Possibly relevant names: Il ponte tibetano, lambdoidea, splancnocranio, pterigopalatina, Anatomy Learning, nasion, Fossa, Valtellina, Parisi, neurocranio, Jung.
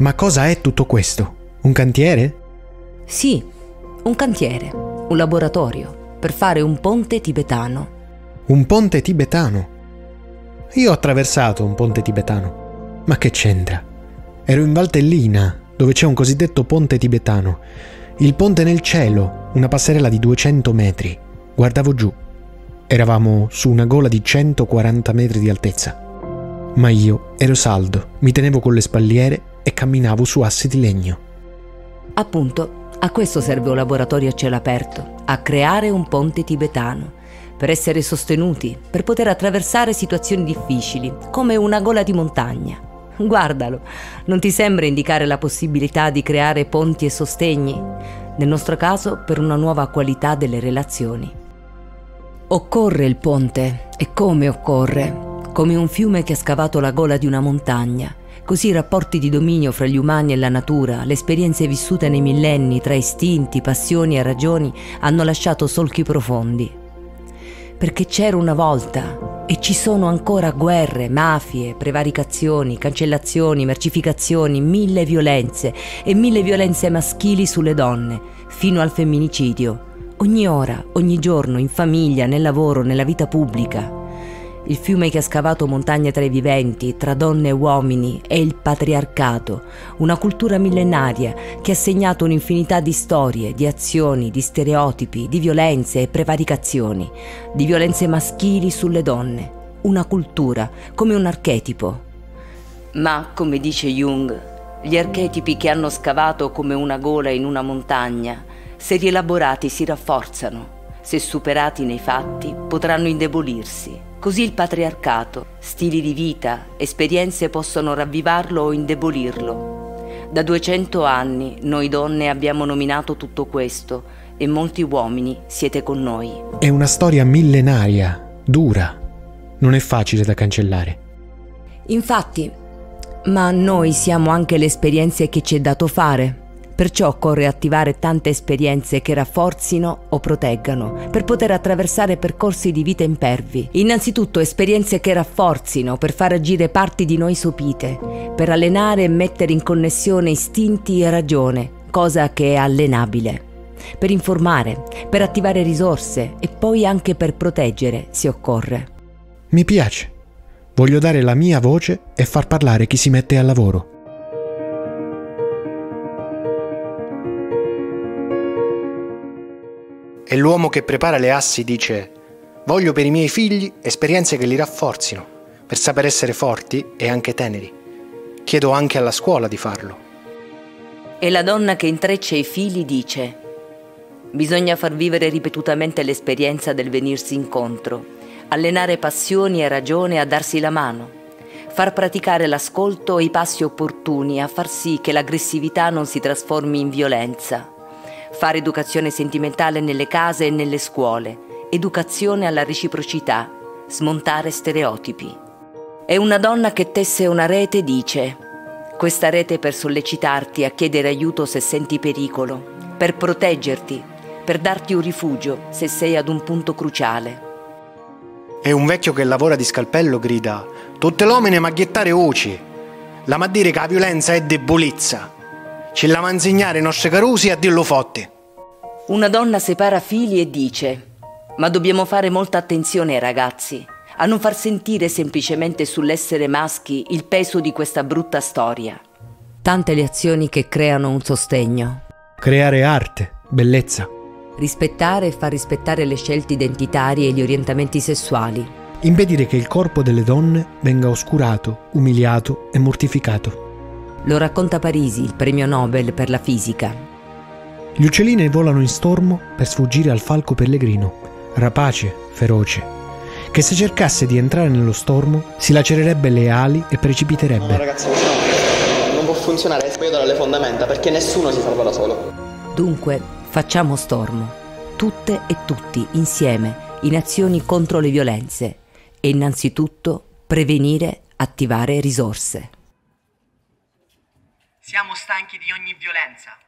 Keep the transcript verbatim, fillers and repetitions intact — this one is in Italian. Ma cosa è tutto questo? Un cantiere? Sì, un cantiere, un laboratorio, per fare un ponte tibetano. Un ponte tibetano? Io ho attraversato un ponte tibetano. Ma che c'entra? Ero in Valtellina, dove c'è un cosiddetto ponte tibetano. Il ponte nel cielo, una passerella di duecento metri. Guardavo giù. Eravamo su una gola di centoquaranta metri di altezza. Ma io ero saldo, mi tenevo con le spalliere e camminavo su assi di legno. Appunto, a questo serve un laboratorio a cielo aperto, a creare un ponte tibetano, per essere sostenuti, per poter attraversare situazioni difficili, come una gola di montagna. Guardalo, non ti sembra indicare la possibilità di creare ponti e sostegni? Nel nostro caso, per una nuova qualità delle relazioni. Occorre il ponte, e come occorre? Come un fiume che ha scavato la gola di una montagna. Così i rapporti di dominio fra gli umani e la natura, le esperienze vissute nei millenni tra istinti, passioni e ragioni hanno lasciato solchi profondi. Perché c'era una volta e ci sono ancora guerre, mafie, prevaricazioni, cancellazioni, mercificazioni, mille violenze e mille violenze maschili sulle donne, fino al femminicidio. Ogni ora, ogni giorno, in famiglia, nel lavoro, nella vita pubblica. Il fiume che ha scavato montagne tra i viventi, tra donne e uomini, è il patriarcato, una cultura millenaria che ha segnato un'infinità di storie, di azioni, di stereotipi, di violenze e prevaricazioni, di violenze maschili sulle donne. Una cultura, come un archetipo. Ma, come dice Jung, gli archetipi che hanno scavato come una gola in una montagna, se rielaborati si rafforzano, se superati nei fatti potranno indebolirsi. Così il patriarcato, stili di vita, esperienze possono ravvivarlo o indebolirlo. Da duecento anni noi donne abbiamo nominato tutto questo e molti uomini siete con noi. È una storia millenaria, dura, non è facile da cancellare. Infatti, ma noi siamo anche le esperienze che ci è dato fare. Perciò occorre attivare tante esperienze che rafforzino o proteggano per poter attraversare percorsi di vita impervi. Innanzitutto esperienze che rafforzino per far agire parti di noi sopite, per allenare e mettere in connessione istinti e ragione, cosa che è allenabile. Per informare, per attivare risorse e poi anche per proteggere, se occorre. Mi piace. Voglio dare la mia voce e far parlare chi si mette al lavoro. E l'uomo che prepara le assi dice: voglio per i miei figli esperienze che li rafforzino, per saper essere forti e anche teneri. Chiedo anche alla scuola di farlo. E la donna che intreccia i fili dice: bisogna far vivere ripetutamente l'esperienza del venirsi incontro, allenare passioni e ragione a darsi la mano, far praticare l'ascolto e i passi opportuni a far sì che l'aggressività non si trasformi in violenza. Fare educazione sentimentale nelle case e nelle scuole, educazione alla reciprocità, smontare stereotipi. E una donna che tesse una rete dice: questa rete per sollecitarti a chiedere aiuto se senti pericolo, per proteggerti, per darti un rifugio se sei ad un punto cruciale. E un vecchio che lavora di scalpello grida: tutte l'omine maghiettare oci, la ma dire che la violenza è debolezza. Ci la manzignare i nostri carusi a dirlo fotte. Una donna separa fili e dice: ma dobbiamo fare molta attenzione ai ragazzi, a non far sentire semplicemente sull'essere maschi il peso di questa brutta storia. Tante le azioni che creano un sostegno. Creare arte, bellezza. Rispettare e far rispettare le scelte identitarie e gli orientamenti sessuali. Impedire che il corpo delle donne venga oscurato, umiliato e mortificato. Lo racconta Parisi, il premio Nobel per la fisica. Gli uccellini volano in stormo per sfuggire al falco pellegrino, rapace, feroce, che se cercasse di entrare nello stormo si lacererebbe le ali e precipiterebbe. No, ragazzi, questo non, non può funzionare, è sbagliato dalle fondamenta perché nessuno si salva da solo. Dunque, facciamo stormo. tutte e tutti insieme in azioni contro le violenze e innanzitutto prevenire, attivare risorse. Siamo stanchi di ogni violenza.